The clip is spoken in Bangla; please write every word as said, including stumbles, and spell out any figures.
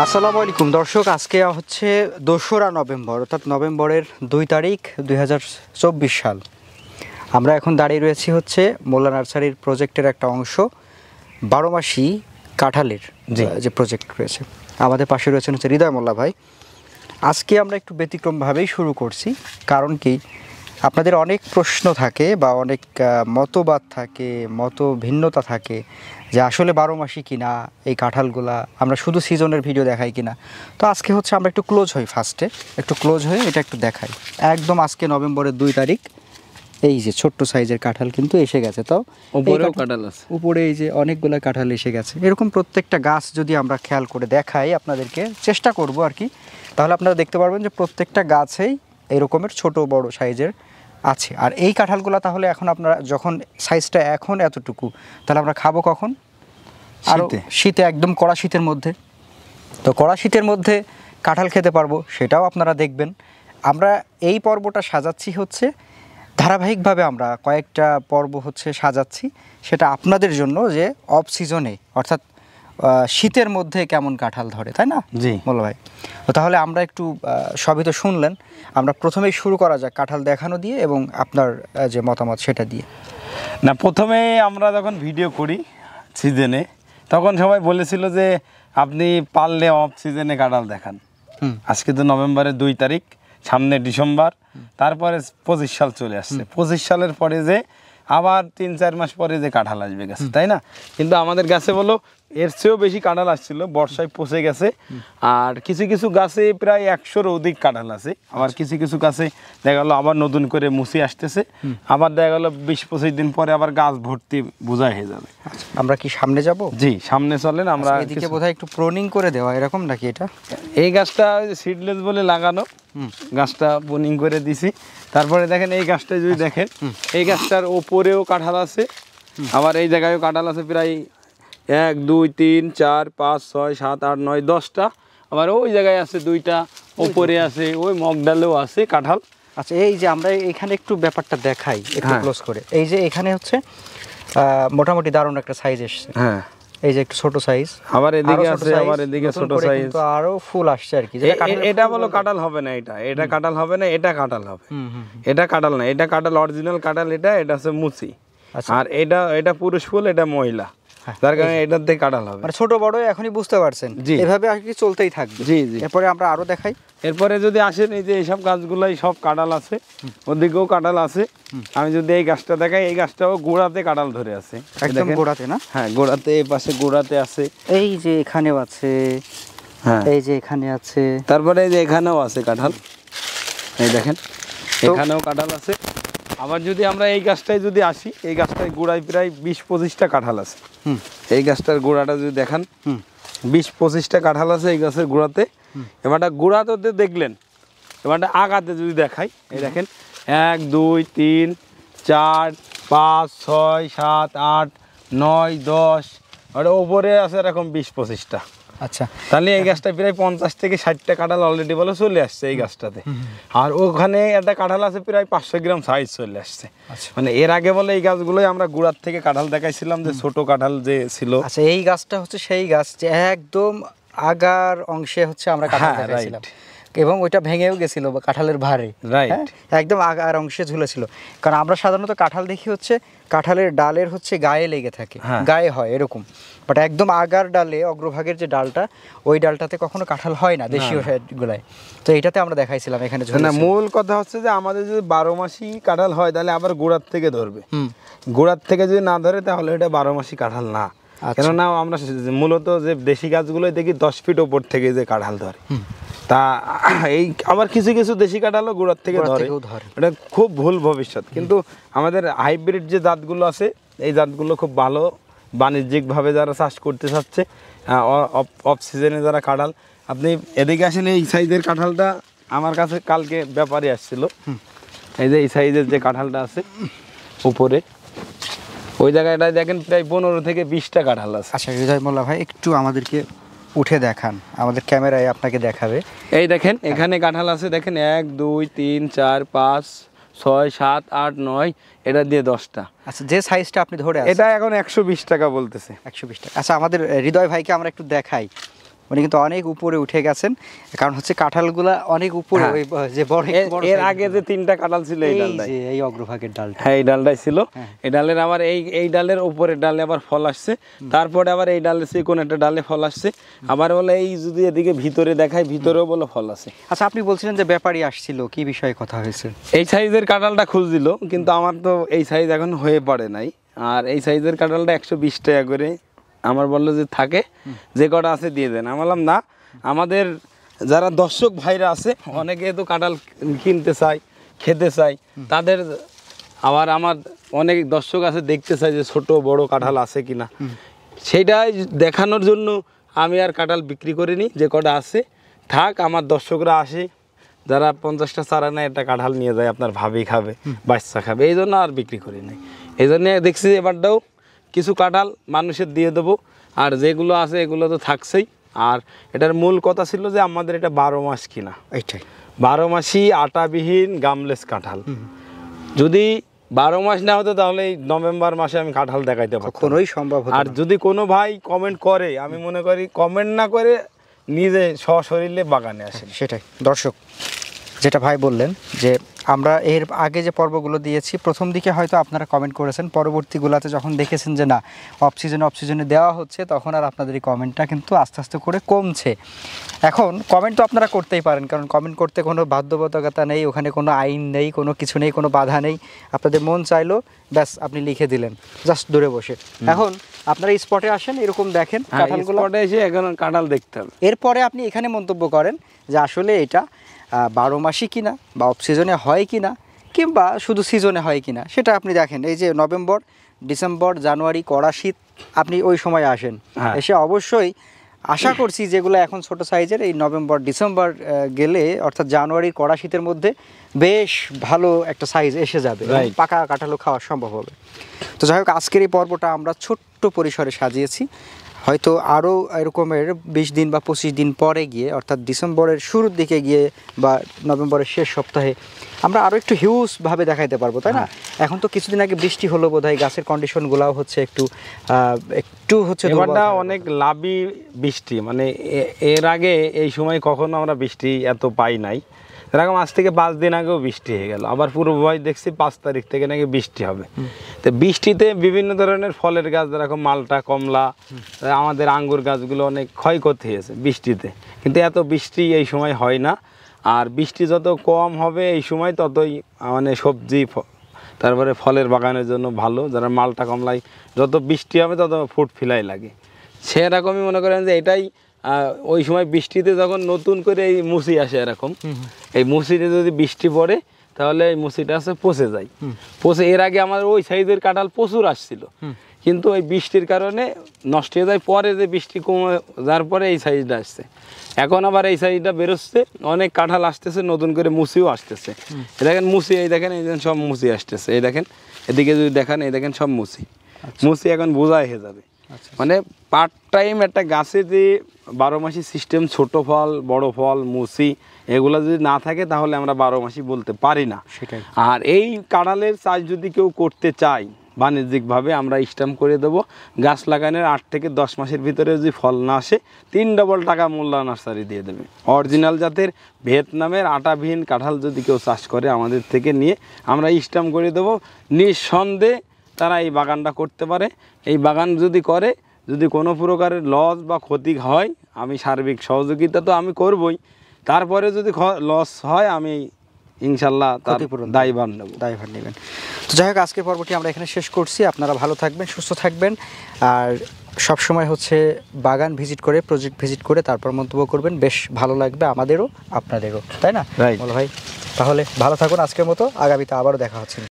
আসসালামু আলাইকুম দর্শক, আজকে হচ্ছে দোসরা নভেম্বর অর্থাৎ নভেম্বরের দুই তারিখ দুই হাজার চব্বিশ সাল। আমরা এখন দাঁড়িয়ে রয়েছি হচ্ছে মোল্লা নার্সারির প্রজেক্টের একটা অংশ বারো মাসি কাঁঠালের যে প্রজেক্ট রয়েছে। আমাদের পাশে রয়েছেন হচ্ছে হৃদয় মোল্লা ভাই। আজকে আমরা একটু ব্যতিক্রমভাবেই শুরু করছি, কারণ কি আপনাদের অনেক প্রশ্ন থাকে বা অনেক মতবাদ থাকে, মত ভিন্নতা থাকে যে আসলে বারো মাসি কিনা এই কাঁঠালগুলা, আমরা শুধু সিজনের ভিডিও দেখাই কিনা। তো আজকে হচ্ছে আমরা একটু ক্লোজ হই, ফার্স্টে একটু ক্লোজ হয়ে এটা একটু দেখাই। একদম আজকে নভেম্বরের দুই তারিখ এই যে ছোট্ট সাইজের কাঁঠাল কিন্তু এসে গেছে, তাও উপরেও কাঁঠাল আছে, উপরে এই যে অনেকগুলো কাঁঠাল এসে গেছে। এরকম প্রত্যেকটা গাছ যদি আমরা খেয়াল করে দেখাই আপনাদেরকে, চেষ্টা করব আর কি, তাহলে আপনারা দেখতে পারবেন যে প্রত্যেকটা গাছেই এরকমের ছোট বড় সাইজের আছে। আর এই কাঁঠালগুলো তাহলে এখন আপনারা যখন সাইজটা এখন এতটুকু, তাহলে আমরা খাবো কখন? আর শীতে, একদম কড়া শীতের মধ্যে। তো কড়া শীতের মধ্যে কাঁঠাল খেতে পারবো, সেটাও আপনারা দেখবেন। আমরা এই পর্বটা সাজাচ্ছি হচ্ছে ধারাবাহিকভাবে, আমরা কয়েকটা পর্ব হচ্ছে সাজাচ্ছি সেটা আপনাদের জন্য, যে অফ সিজনে অর্থাৎ শীতের মধ্যে কেমন কাঁঠাল ধরে, তাই না জি মোল্লা ভাই? তো তাহলে আমরা একটু, সবই তো শুনলেন, আমরা প্রথমেই শুরু করা যাক কাঁঠাল দেখানো দিয়ে এবং আপনার যে মতামত সেটা দিয়ে। না, প্রথমে আমরা যখন ভিডিও করি সিজনে, তখন সবাই বলেছিল যে আপনি পারলে অফ সিজনে কাঁঠাল দেখান। আজকে তো নভেম্বরের দুই তারিখ, সামনে ডিসেম্বর, তারপরে পঁচিশ সাল চলে আসছে। পঁচিশ সালের পরে যে আবার তিন চার মাস পরে যে কাঁঠাল আসবে গাছে, তাই না? কিন্তু আমাদের গাছে বলো এর চেয়েও বেশি কাঁঠাল আসছিল, বর্ষায় পচে গেছে। আর কিছু কিছু গাছে প্রায় একশোর অধিক কাঁঠাল আছে, আবার কিছু কিছু গাছে দেখা গেলো আবার নতুন করে মুসি আসতেছে, আবার দেখা গেলো বিশ পঁচিশ দিন পরে আবার গাছ ভর্তি বোঝা হয়ে যাবে। আমরা কি সামনে যাব? জি সামনে চলেন। আমরা এদিকে বোধহয় একটু প্রোনিং করে দেওয়া এরকম নাকি? এটা এই গাছটা সিডলেস বলে লাগানো, গাছটা প্রোনিং করে দিছি। তারপরে দেখেন এই গাছটা যদি দেখেন, এই গাছটার ওপরেও কাঁঠাল আছে, আবার এই জায়গায়ও কাঁঠাল আছে, প্রায় এক দুই তিন চার পাঁচ ছয় সাত আট নয় দশটা। আবার ওই জায়গায় আছে দুইটা, ওপরে আছে, ওই মগডালেও আছে কাঁঠাল। আচ্ছা, এই যে আমরা এখানে একটু ব্যাপারটা দেখাই একটু ক্লোজ করে, এই যে এখানে হচ্ছে মোটামুটি দারুণ একটা সাইজ এসছে। হ্যাঁ, এই যে একটু ছোট সাইজ, আবার এদিকে আছে, আবার এদিকে ছোট সাইজ, তো আরো ফুল আসছে আর কি। এটা বলো কাঁঠাল হবে না, এটা এটা কাঁঠাল হবে না, এটা কাঁঠাল হবে। এটা কাঁঠাল না, এটা কাঁঠাল অরিজিনাল কাঁঠাল, এটা এটা হচ্ছে মুচি। আর এটা এটা পুরুষ ফুল, এটা মহিলা, যার কারণে এটার থেকে কাঁঠাল হবে। মানে ছোট বড় এখনই বুঝতে পারছেন, এভাবে আর কি চলতেই থাকবে। জি জি, এরপরে আমরা আরো দেখাই। এরপরে যদি আসেন, এই যে এইসব গাছগুলাই সব কাঁঠাল আছে, ওদিকেও কাঁঠাল আছে। আমি যদি এই গাছটা দেখাই, এই গাছটাও গোড়াতে কাঁঠাল ধরে আছে, একদম গোড়াতে। না হ্যাঁ, গোড়াতে, এই পাশে গোড়াতে আছে, এই যে এখানেও আছে, হ্যাঁ এই যে এখানে আছে, তারপরে এই যে এখানেও আছে কাঁঠাল, এই দেখেন এখানেও কাঁঠাল আছে। আবার যদি আমরা এই গাছটাই যদি আসি, এই গাছটায় গোড়ায় প্রায় বিশ পঁচিশটা কাঁঠাল আছে। এই গাছটার গোড়াটা যদি দেখান, বিশ পঁচিশটা কাঁঠাল আছে এই গাছের গোড়াতে। এবারটা গোড়াতে দেখলেন, এবারটা আগাতে যদি দেখাই, এই দেখেন এক দুই তিন চার পাঁচ ছয় সাত আট নয় দশ, আর ওপরে আছে এরকম বিশ পঁচিশটা। আচ্ছা, তাহলে এই গাছটা প্রায় পঞ্চাশ থেকে ষাটটা কাঁঠাল অলরেডি বলে চলে আসছে এই গাছটাতে। আর ওখানে একটা কাঁঠাল আছে প্রায় পাঁচশো গ্রাম সাইজ চলে আসছে। মানে এর আগে বলে এই গাছগুলোই আমরা গোড়ার থেকে কাঁঠাল দেখাইছিলাম, যে ছোট কাঁঠাল যে ছিল। আচ্ছা, এই গাছটা হচ্ছে সেই গাছ যে একদম আগার অংশে হচ্ছে আমরা কাঁঠাল দেখাইছিলাম, এবং ওইটা ভেঙেও গেছিল কাঁঠালের ভারে, একদম আগার অংশে ঝুলেছিল। কারণ আমরা সাধারণত কাঁঠাল দেখি হচ্ছে কাঁঠালের ডালের হচ্ছে গায়ে লেগে থাকে, গায়ে হয় এরকম, বাট একদম আগার ডালে অগ্রভাগের যে ডালটা, ওই ডালটাতে কখনো কাঁঠাল হয় না দেশীয় গুলায়। তো এইটাতে আমরা দেখাইছিলাম এখানে। মূল কথা হচ্ছে যে আমাদের যদি বারো মাসি কাঁঠাল হয়, তাহলে আবার গোড়ার থেকে ধরবে। গোড়ার থেকে যদি না ধরে, তাহলে এটা বারো মাসি কাঁঠাল না। কেননা আমরা মূলত যে দেশি গাছগুলো দেখি দশ ফিট ওপর থেকে যে কাঁঠাল ধরে, তা এই আবার কিছু কিছু দেশি কাঁঠালও গোড়ার থেকে ধরে, এটা খুব ভুল ভবিষ্যৎ। কিন্তু আমাদের হাইব্রিড যে জাতগুলো আছে, এই জাতগুলো খুব ভালো, বাণিজ্যিকভাবে যারা চাষ করতে চাচ্ছে অফ সিজনে যারা কাঁঠাল। আপনি এদিকে আসেন, এই সাইজের কাঁঠালটা আমার কাছে কালকে ব্যাপারে আসছিল। এই যে এই সাইজের যে কাঁঠালটা আছে উপরে, ওই জায়গাটায় দেখেন প্রায় পনেরো থেকে বিশটা কাঁঠাল আছে। আচ্ছা হৃদয় মোল্লা ভাই, একটু আমাদেরকে উঠে দেখান, আমাদের ক্যামেরায় আপনাকে দেখাবে। এই দেখেন এখানে কাঁঠাল আছে, দেখেন এক দুই তিন চার পাঁচ ছয় সাত আট নয়, এটা দিয়ে দশটা। আচ্ছা, যে সাইজটা আপনি ধরে, এটা এখন একশো বিশ টাকা বলতেছে, একশো বিশ টাকা। আচ্ছা, আমাদের হৃদয় ভাইকে আমরা একটু দেখাই, উনি কিন্তু অনেক উপরে উঠে গেছেন, কারণ হচ্ছে কাঁঠালগুলা অনেক উপরে। যে বড় এর আগে যে তিনটা কাঁঠাল ছিল এই ডালটা, এই অগ্রভাগের ডালটা, হ্যাঁ এই ডালটাই ছিল। এই ডালের আবার এই এই ডালের উপরের ডালে আবার ফল আসছে, তারপরে আবার এই ডালে সেই কোন একটা ডালে ফল আসছে, আবার বলে এই যদি এদিকে ভিতরে দেখায় ভিতরেও বলে ফল আছে। আচ্ছা, আপনি বলছিলেন যে ব্যাপারী আসছিল, কি বিষয়ে কথা হয়েছে? এই সাইজের কাঁঠালটা খুঁজছিল, কিন্তু আমার তো এই সাইজ এখন হয়ে পারে নাই। আর এই সাইজের কাঁঠালটা একশো বিশ টাকা করে, আমার বললো যে থাকে যে কটা আছে দিয়ে দেন। আমি বললাম না, আমাদের যারা দর্শক ভাইরা আছে অনেকে তো কাঁঠাল কিনতে চাই, খেতে চাই তাদের, আবার আমার অনেক দর্শক আছে দেখতে চাই যে ছোট বড় কাঁঠাল আছে কিনা, সেটাই দেখানোর জন্য আমি আর কাঁঠাল বিক্রি করিনি। যে কটা আছে থাক, আমার দর্শকরা আসে যারা পঞ্চাশটা চারা নেয় একটা কাঁঠাল নিয়ে যায়, আপনার ভাবি খাবে, বাচ্চা খাবে, এই জন্য আর বিক্রি করি নাই। এই জন্যে দেখছি এবারটাও কিছু কাঁঠাল মানুষের দিয়ে দেবো, আর যেগুলো আছে এগুলো তো থাকছেই। আর এটার মূল কথা ছিল যে আমাদের এটা বারো মাস কিনা, এইটাই বারো মাসই আটাবিহীন গামলেস কাঁঠাল। যদি বারো মাস না হতো তাহলে নভেম্বর মাসে আমি কাঁঠাল দেখাইতে পারতাম, কোনোই সম্ভব। আর যদি কোনো ভাই কমেন্ট করে, আমি মনে করি কমেন্ট না করে নিজে সশরীরে বাগানে আসেন। সেটাই দর্শক যেটা ভাই বললেন, যে আমরা এর আগে যে পর্বগুলো দিয়েছি প্রথম দিকে হয়তো আপনারা কমেন্ট করেছেন, পরবর্তীগুলোতে যখন দেখেছেন যে না অফ সিজনে অফ সিজনে দেওয়া হচ্ছে, তখন আর আপনাদের এই কমেন্টটা কিন্তু আস্তে আস্তে করে কমছে। এখন কমেন্ট তো আপনারা করতেই পারেন, কারণ কমেন্ট করতে কোনো বাধ্যবাধকতা নেই, ওখানে কোনো আইন নেই, কোনো কিছু নেই, কোনো বাধা নেই। আপনাদের মন চাইলো ব্যাস আপনি লিখে দিলেন জাস্ট দূরে বসে। এখন আপনারা স্পটে আসেন, এরকম দেখেন কাঁঠালগুলো, এসে এখন কাঁঠাল দেখতে হবে, এরপরে আপনি এখানে মন্তব্য করেন যে আসলে এটা বারো মাসই কিনা, বা অফ সিজনে হয় কিনা, কিংবা শুধু সিজনে হয় কিনা, সেটা আপনি দেখেন। এই যে নভেম্বর, ডিসেম্বর, জানুয়ারি, কড়া শীত, আপনি ওই সময় আসেন, এসে অবশ্যই আশা করছি যেগুলো এখন ছোট সাইজের, এই নভেম্বর ডিসেম্বর গেলে অর্থাৎ জানুয়ারি কড়া শীতের মধ্যে বেশ ভালো একটা সাইজ এসে যাবে, পাকা কাঁঠালও খাওয়া সম্ভব হবে। তো যাই হোক, আজকের এই পর্বটা আমরা ছোট্ট পরিসরে সাজিয়েছি, হয়তো আরও এরকমের বিশ দিন বা পঁচিশ দিন পরে গিয়ে অর্থাৎ ডিসেম্বরের শুরুর দিকে গিয়ে বা নভেম্বরের শেষ সপ্তাহে আমরা আরও একটু হিউজভাবে দেখাইতে পারবো, তাই না? এখন তো কিছুদিন আগে বৃষ্টি হলো, বোধহয় গাছের কন্ডিশনগুলোও হচ্ছে একটু একটু হচ্ছে এবারটা অনেক লাভি বৃষ্টি, মানে এর আগে এই সময় কখনো আমরা বৃষ্টি এত পাই নাই। এরকম আজ থেকে পাঁচ দিন আগেও বৃষ্টি হয়ে গেল, আবার পূর্বাভাস দেখছি পাঁচ তারিখ থেকে নাকি বৃষ্টি হবে। তো বৃষ্টিতে বিভিন্ন ধরনের ফলের গাছ, যেরকম মালটা, কমলা, আমাদের আঙ্গুর গাছগুলো অনেক ক্ষয়ক্ষতি হয়েছে বৃষ্টিতে, কিন্তু এত বৃষ্টি এই সময় হয় না। আর বৃষ্টি যত কম হবে এই সময় ততই মানে সবজি, তারপরে ফলের বাগানের জন্য ভালো। যারা মালটা কমলাই যত বৃষ্টি হবে তত ফুট ফিলাই লাগে, সেরকমই মনে করেন যে এটাই ওই সময় বৃষ্টিতে যখন নতুন করে এই মুসি আসে, এরকম এই মুসিতে যদি বৃষ্টি পড়ে তাহলে এই মুসিটা আসে পচে যায়, পচে এর আগে আমার ওই সাইজের কাঁঠাল প্রচুর আসছিল, কিন্তু ওই বৃষ্টির কারণে নষ্ট হয়ে যায়। পরে যে বৃষ্টি কমে যার পরে এই সাইজটা আসছে, এখন আবার এই সাইজটা বেরোচ্ছে, অনেক কাঁঠাল আসতেছে, নতুন করে মুসিও আসতেছে। এই দেখেন মুসি, এই দেখেন, এই দেখেন সব মুসি আসতেছে, এই দেখেন এদিকে যদি দেখেন, এই দেখেন সব মুসি মুসি এখন বোঝাই হয়ে যাবে। মানে পার্ট টাইম একটা গাছে যে বারো মাসি সিস্টেম, ছোট ফল, বড় ফল, মুসি, এগুলো যদি না থাকে তাহলে আমরা বারো মাসি বলতে পারি না। আর এই কাঁঠালের চাষ যদি কেউ করতে চায় বাণিজ্যিকভাবে, আমরা স্ট্যাম্প করে দেবো। গাছ লাগানোর আট থেকে দশ মাসের ভিতরে যদি ফল না আসে, তিন ডবল টাকা মোল্লা নার্সারি দিয়ে দেবে। অরিজিনাল জাতের ভিয়েতনামের আটাবিহীন কাঁঠাল যদি কেউ চাষ করে আমাদের থেকে নিয়ে, আমরা স্ট্যাম্প করে দেবো। নিঃসন্দেহে তারা এই বাগানটা করতে পারে। এই বাগান যদি করে, যদি কোনো প্রকারের লস বা ক্ষতি হয়, আমি সার্বিক সহযোগিতা তো আমি করবই, তারপরে যদি লস হয় আমি ইনশাল্লাহ তার দায়ভার নেব, দায়ভার নেবেন। তো যাই হোক, আজকের পর্বটি আমরা এখানে শেষ করছি। আপনারা ভালো থাকবেন, সুস্থ থাকবেন, আর সবসময় হচ্ছে বাগান ভিজিট করে, প্রজেক্ট ভিজিট করে তারপর মন্তব্য করবেন, বেশ ভালো লাগবে আমাদেরও আপনাদেরও, তাই না ভাই? তাহলে ভালো থাকুন আজকের মতো, আগামীতে আবারও দেখা হচ্ছে।